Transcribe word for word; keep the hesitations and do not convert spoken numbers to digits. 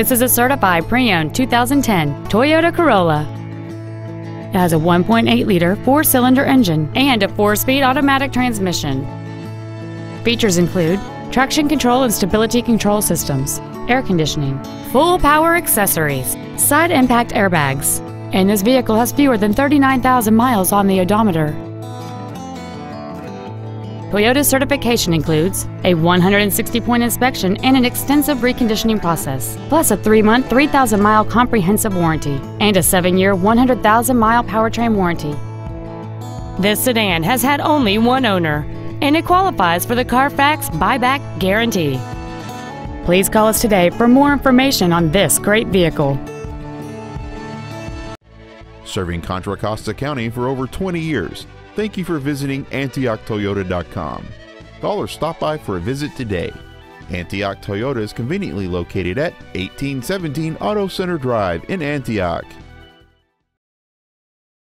This is a certified pre-owned two thousand ten Toyota Corolla. It has a one point eight liter four-cylinder engine and a four-speed automatic transmission. Features include traction control and stability control systems, air conditioning, full power accessories, side impact airbags, and this vehicle has fewer than thirty-nine thousand miles on the odometer. Toyota's certification includes a one hundred sixty point inspection and an extensive reconditioning process, plus a three month, three thousand mile comprehensive warranty and a seven year, one hundred thousand mile powertrain warranty. This sedan has had only one owner, and it qualifies for the Carfax buyback guarantee. Please call us today for more information on this great vehicle. Serving Contra Costa County for over twenty years, thank you for visiting Antioch Toyota dot com. Call or stop by for a visit today. Antioch Toyota is conveniently located at eighteen seventeen Auto Center Drive in Antioch.